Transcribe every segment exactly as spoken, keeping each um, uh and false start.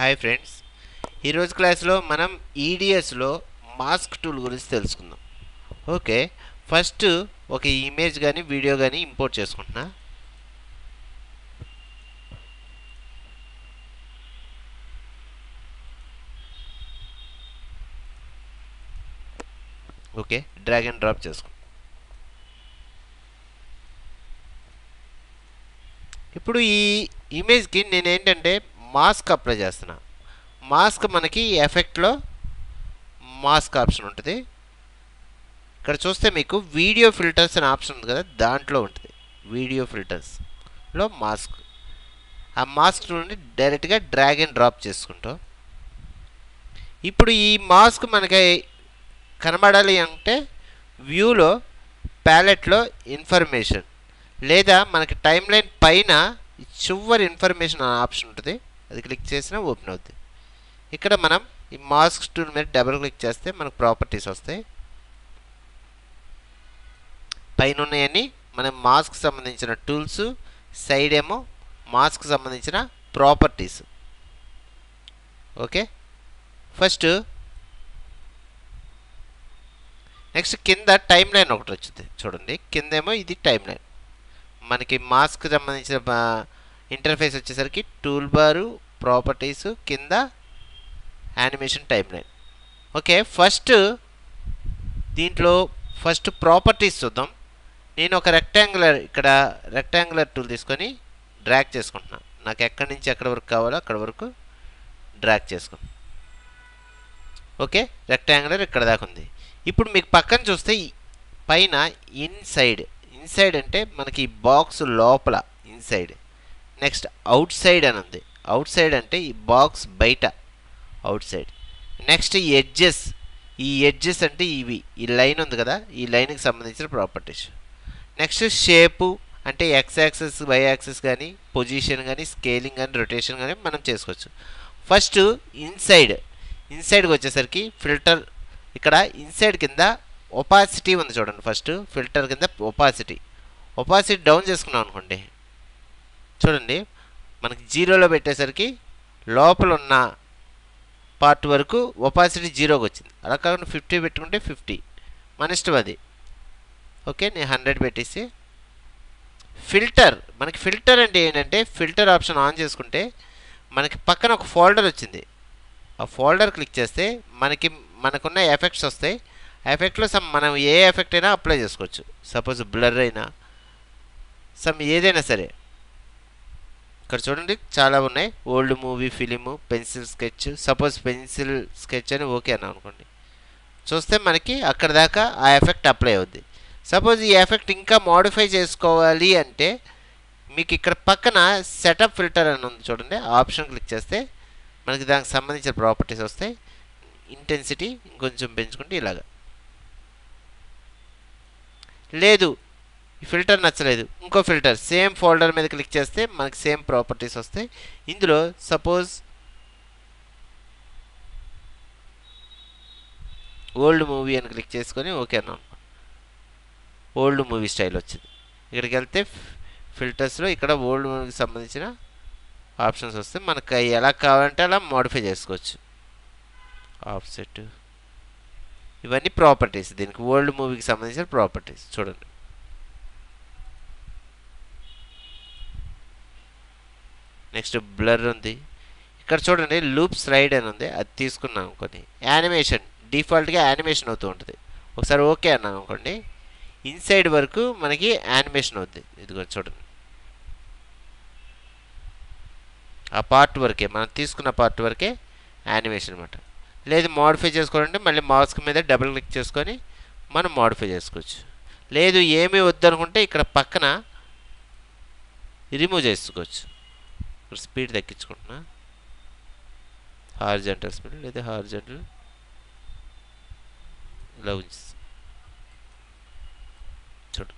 Hi friends, ఈరోజు క్లాస్లో మనం ఈడిఎస్లో మాస్క్ టూల్ గురించి తెలుసుకుందాం. ఓకే, ఫస్ట్ ఒక ఇమేజ్ కానీ వీడియో కానీ ఇంపోర్ట్ చేసుకుంటున్నా. ఓకే, డ్రాగ్ అండ్ డ్రాప్ చేసుకుంటాం. ఇప్పుడు ఈ ఇమేజ్కి నేనేంటంటే మాస్క్ అప్లై చేస్తున్నా. మాస్క్ మనకి ఎఫెక్ట్లో మాస్క్ ఆప్షన్ ఉంటుంది. ఇక్కడ చూస్తే మీకు వీడియో ఫిల్టర్స్ అనే ఆప్షన్ ఉంది కదా, దాంట్లో ఉంటుంది. వీడియో ఫిల్టర్స్లో మాస్క్, ఆ మాస్క్ నుండి డైరెక్ట్గా డ్రాగ్ అండ్ డ్రాప్ చేసుకుంటాం. ఇప్పుడు ఈ మాస్క్ మనకి కనబడాలి అంటే వ్యూలో ప్యాలెట్లో ఇన్ఫర్మేషన్ లేదా మనకి టైం లైన్ పైన చివరి ఇన్ఫర్మేషన్ అనే ఆప్షన్ ఉంటుంది. అది క్లిక్ చేసినా ఓపెన్ అవుతుంది. ఇక్కడ మనం ఈ మాస్క్ టూల్ మీద డబుల్ క్లిక్ చేస్తే మనకు ప్రాపర్టీస్ వస్తాయి. పైన ఉన్నాయని మనం మాస్క్ సంబంధించిన టూల్స్, సైడ్ ఏమో మాస్క్ సంబంధించిన ప్రాపర్టీస్. ఓకే, ఫస్ట్ నెక్స్ట్ కింద టైం లైన్ ఒకటి వచ్చింది చూడండి. కిందేమో ఇది టైం లైన్. మనకి మాస్క్ సంబంధించిన ఇంటర్ఫేస్ వచ్చేసరికి టూల్ బారు, ప్రాపర్టీస్, కింద animation, time line. Okay, first దీంట్లో ఫస్ట్ ప్రాపర్టీస్ చూద్దాం. నేను ఒక రెక్టాంగులర్, ఇక్కడ రెక్టాంగులర్ టూల్ తీసుకొని డ్రాగ్ చేసుకుంటున్నాను. నాకు ఎక్కడి నుంచి ఎక్కడి వరకు కావాలో అక్కడ వరకు డ్రాగ్ చేసుకుంటాను. ఓకే, రెక్టాంగులర్ ఇక్కడ దాకా ఉంది. ఇప్పుడు మీకు పక్కన చూస్తే పైన ఇన్సైడ్, ఇన్సైడ్ అంటే మనకి ఈ బాక్స్ లోపల ఇన్సైడ్. నెక్స్ట్ అవుట్ సైడ్ అని ఉంది. అవుట్ సైడ్ అంటే ఈ బాక్స్ బయట అవుట్ సైడ్. నెక్స్ట్ ఈ ఎడ్జెస్, ఈ ఎడ్జెస్ అంటే ఇవి, ఈ లైన్ ఉంది కదా, ఈ లైన్కి సంబంధించిన ప్రాపర్టీస్. నెక్స్ట్ షేపు అంటే ఎక్స్ యాక్సెస్, వై యాక్సెస్ కానీ, పొజిషన్ కానీ, స్కేలింగ్ కానీ, రొటేషన్ కానీ మనం చేసుకోవచ్చు. ఫస్ట్ ఇన్సైడ్, ఇన్సైడ్కి వచ్చేసరికి ఫిల్టర్, ఇక్కడ ఇన్సైడ్ కింద ఒపాసిటీ ఉంది చూడండి. ఫస్ట్ ఫిల్టర్ కింద ఒపాసిటీ, ఒపాసిటీ డౌన్ చేసుకున్నాం అనుకోండి. చూడండి మనకి జీరోలో పెట్టేసరికి లోపల ఉన్న పార్ట్ వరకు ఒపాసిటీ జీరోకి వచ్చింది. అలా కాకుండా ఫిఫ్టీ పెట్టుకుంటే ఫిఫ్టీ, మన ఇష్టం అది. ఓకే, నేను హండ్రెడ్ పెట్టేసి ఫిల్టర్, మనకి ఫిల్టర్ అంటే ఏంటంటే ఫిల్టర్ ఆప్షన్ ఆన్ చేసుకుంటే మనకి పక్కన ఒక ఫోల్డర్ వచ్చింది. ఆ ఫోల్డర్ క్లిక్ చేస్తే మనకి మనకున్న ఎఫెక్ట్స్ వస్తాయి. ఎఫెక్ట్లో సమ్ మనం ఏ ఎఫెక్ట్ అయినా అప్లై చేసుకోవచ్చు. సపోజ్ బ్లర్ అయినా సమ్ ఏదైనా సరే. ఇక్కడ చూడండి చాలా ఉన్నాయి, old movie, film, pencil sketch. Suppose pencil sketch అని ఓకే అన్నా అనుకోండి, చూస్తే మనకి అక్కడ దాకా ఆ ఎఫెక్ట్ అప్లై అవుద్ది. సపోజ్ ఈ ఎఫెక్ట్ ఇంకా మోడిఫై చేసుకోవాలి అంటే మీకు ఇక్కడ పక్కన సెటప్ ఫిల్టర్ అని ఉంది చూడండి, ఆప్షన్ క్లిక్ చేస్తే మనకి దానికి సంబంధించిన ప్రాపర్టీస్ వస్తాయి. ఇంటెన్సిటీ ఇంకొంచెం పెంచుకుంటే ఇలాగా. లేదు ఈ ఫిల్టర్ నచ్చలేదు, ఇంకో ఫిల్టర్ సేమ్ ఫోల్డర్ మీద క్లిక్ చేస్తే మనకి సేమ్ ప్రాపర్టీస్ వస్తాయి. ఇందులో సపోజ్ ఓల్డ్ మూవీ అని క్లిక్ చేసుకొని ఓకే అన్నాను. ఓల్డ్ మూవీ స్టైల్ వచ్చింది. ఇక్కడికి వెళ్తే ఫిల్టర్స్లో ఇక్కడ ఓల్డ్ మూవీకి సంబంధించిన ఆప్షన్స్ వస్తాయి. మనకు ఎలా కావాలంటే అలా మోడిఫై చేసుకోవచ్చు. ఆఫ్సెట్, ఇవన్నీ ప్రాపర్టీస్. దీనికి ఓల్డ్ మూవీకి సంబంధించిన ప్రాపర్టీస్ చూడండి. నెక్స్ట్ బ్లర్ ఉంది. ఇక్కడ చూడండి లూప్ స్లైడ్ అని ఉంది, అది తీసుకున్నాం అనుకోండి. యానిమేషన్ డిఫాల్ట్గా యానిమేషన్ అవుతూ ఉంటుంది. ఒకసారి ఓకే అన్నాం అనుకోండి, ఇన్సైడ్ వరకు మనకి యానిమేషన్ అవుతుంది. ఇదిగో చూడండి ఆ పార్ట్ వరకే, మనం తీసుకున్న పార్ట్ వరకే యానిమేషన్ అన్నమాట. లేదు మోడిఫై చేసుకోవాలంటే మళ్ళీ మాస్క్ మీద డబుల్ క్లిక్ చేసుకొని మనం మోడిఫై చేసుకోవచ్చు. లేదు ఏమీ వద్దనుకుంటే ఇక్కడ పక్కన రిమూవ్ చేసుకోవచ్చు. ఇక్కడ స్పీడ్ తగ్గించుకుంటున్నా, హార్జెంటల్ స్పీడ్ లేదా హార్జెంటల్ ఇలా ఉంచేస్తాం. చూడు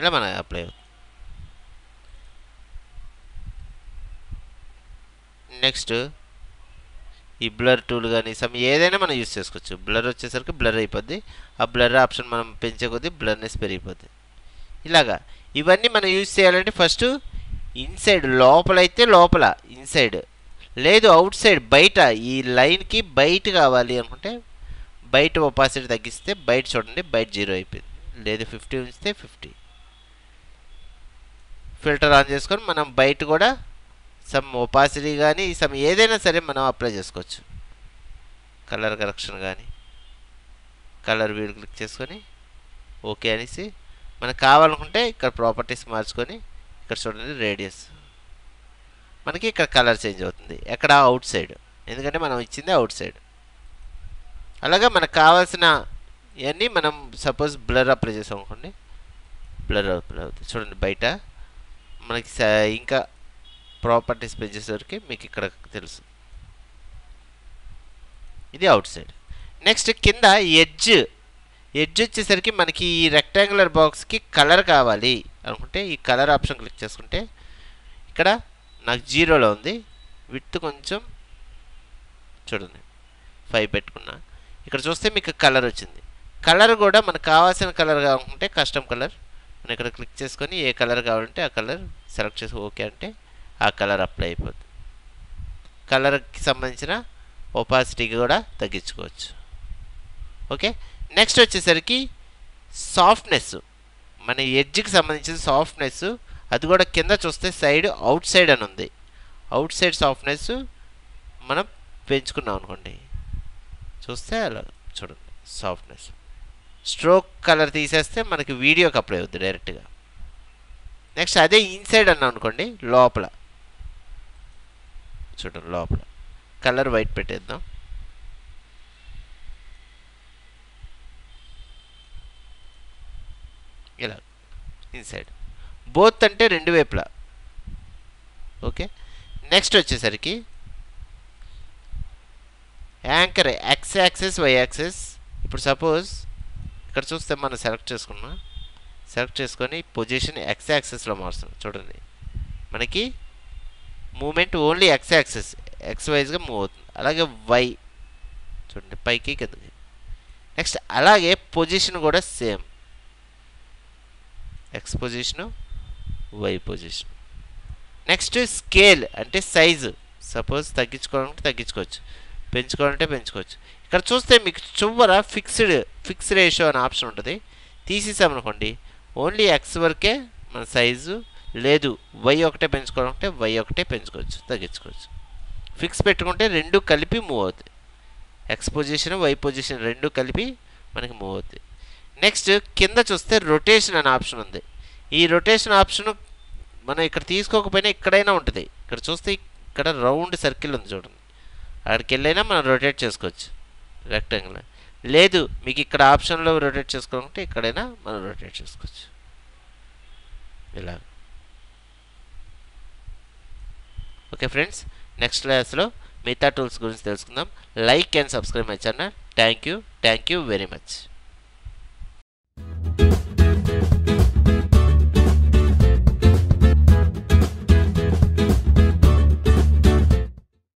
ఇలా మన అప్లై అవుతుంది. నెక్స్ట్ ఈ బ్లర్ టూల్ కానీ సమ్ ఏదైనా మనం యూజ్ చేసుకోవచ్చు. బ్లర్ వచ్చేసరికి బ్లర్ అయిపోద్ది. ఆ బ్లర్ ఆప్షన్ మనం పెంచే కొద్దీ బ్లర్నెస్ పెరిగిపోద్ది. ఇలాగా ఇవన్నీ మనం యూజ్ చేయాలంటే first inside lopala aithe lopala inside ledu outside baita ee line ki byte kavali anukunte byte opacity tagiste byte chodandi byte zero aipindi ledu fifty unchite fifty filter on cheskoni manam byte kuda some opacity gaani some edaina sare manam apply chesukochu color correction gaani color wheel click cheskoni okay anisi manaku kavalanunte ikkada properties marchukoni ఇక్కడ చూడండి radius మనకి ఇక్కడ colour change అవుతుంది ఎక్కడ out side ఎందుకంటే మనం ఇచ్చింది out side అలాగా మనకు కావాల్సిన ఇవన్నీ మనం సపోజ్ బ్లర్ అప్లై చేసాం అనుకోండి బ్లర్ అప్లై అవుతుంది చూడండి బయట మనకి ఇంకా ప్రాపర్టీస్ పెంచేసరికి మీకు ఇక్కడ తెలుసు ఇది అవుట్ సైడ్ నెక్స్ట్ కింద ఎడ్జ్ ఎడ్జ్ వచ్చేసరికి మనకి ఈ రెక్టాంగులర్ బాక్స్కి కలర్ కావాలి అనుకుంటే ఈ కలర్ ఆప్షన్ క్లిక్ చేసుకుంటే ఇక్కడ నాకు జీరోలో ఉంది విడ్త్ కొంచెం చూడండి ఫైవ్ పెట్టుకున్నా ఇక్కడ చూస్తే మీకు కలర్ వచ్చింది కలర్ కూడా మనకు కావాల్సిన కలర్ కావాలంటే కస్టమ్ కలర్ మనం ఇక్కడ క్లిక్ చేసుకొని ఏ కలర్ కావాలంటే ఆ కలర్ సెలెక్ట్ చేసి ఓకే అంటే ఆ కలర్ అప్లై అయిపోతుంది కలర్కి సంబంధించిన ఒపాసిటీ కూడా తగ్గించుకోవచ్చు ఓకే నెక్స్ట్ వచ్చేసరికి సాఫ్ట్నెస్ మన ఎడ్జ్కి సంబంధించిన సాఫ్ట్నెస్ అది కూడా కింద చూస్తే సైడ్ అవుట్ సైడ్ అని ఉంది అవుట్ సైడ్ సాఫ్ట్నెస్ మనం పెంచుకున్నాం అనుకోండి చూస్తే అలా చూడండి సాఫ్ట్నెస్ స్ట్రోక్ కలర్ తీసేస్తే మనకి వీడియోకి అప్లై అవుతుంది డైరెక్ట్గా నెక్స్ట్ అదే ఇన్సైడ్ అన్నాం అనుకోండి లోపల చూడండి లోపల కలర్ వైట్ పెట్టేద్దాం ఇలా ఇన్సైడ్ బోత్ అంటే రెండు వైపులా ఓకే నెక్స్ట్ వచ్చేసరికి anchor X axis Y axis ఇప్పుడు సపోజ్ ఇక్కడ చూస్తే మనం సెలెక్ట్ చేసుకున్నాం సెలెక్ట్ చేసుకొని పొజిషన్ ఎక్స్ యాక్సెస్లో మారుస్తాం చూడండి మనకి moment only X axis X వైజ్గా మూవ్ అవుతుంది అలాగే వై చూడండి పైకి కిందకి నెక్స్ట్ అలాగే పొజిషన్ కూడా same X position, Y position. Next is scale అంటే size. Suppose తగ్గించుకోవాలంటే తగ్గించుకోవచ్చు పెంచుకోవాలంటే పెంచుకోవచ్చు ఇక్కడ చూస్తే మీకు చివర ఫిక్స్డ్ ఫిక్స్ రేషియో అనే ఆప్షన్ ఉంటుంది తీసేసామనుకోండి ఓన్లీ ఎక్స్ వరకే మన సైజు లేదు వై ఒకటే పెంచుకోవాలంటే వై ఒకటే పెంచుకోవచ్చు తగ్గించుకోవచ్చు ఫిక్స్ పెట్టుకుంటే రెండు కలిపి మూవ్ అవుతాయి ఎక్స్ పొజిషన్ వై పొజిషన్ రెండు కలిపి మనకి మూవ్ అవుతాయి నెక్స్ట్ కింద చూస్తే రొటేషన్ అనే ఆప్షన్ ఉంది ఈ రొటేషన్ ఆప్షన్ మనం ఇక్కడ తీసుకోకపోయినా ఎక్కడైనా ఉంటుంది ఇక్కడ చూస్తే ఇక్కడ రౌండ్ సర్కిల్ ఉంది చూడండి అక్కడికి వెళ్ళైనా మనం రొటేట్ చేసుకోవచ్చు రెక్టాంగులర్ లేదు మీకు ఇక్కడ ఆప్షన్లో రొటేట్ చేసుకోవాలంటే ఎక్కడైనా మనం రొటేట్ చేసుకోవచ్చు ఇలా ఓకే ఫ్రెండ్స్ నెక్స్ట్ క్లాస్లో మిగతా టూల్స్ గురించి తెలుసుకుందాం like and subscribe my channel thank you thank you very much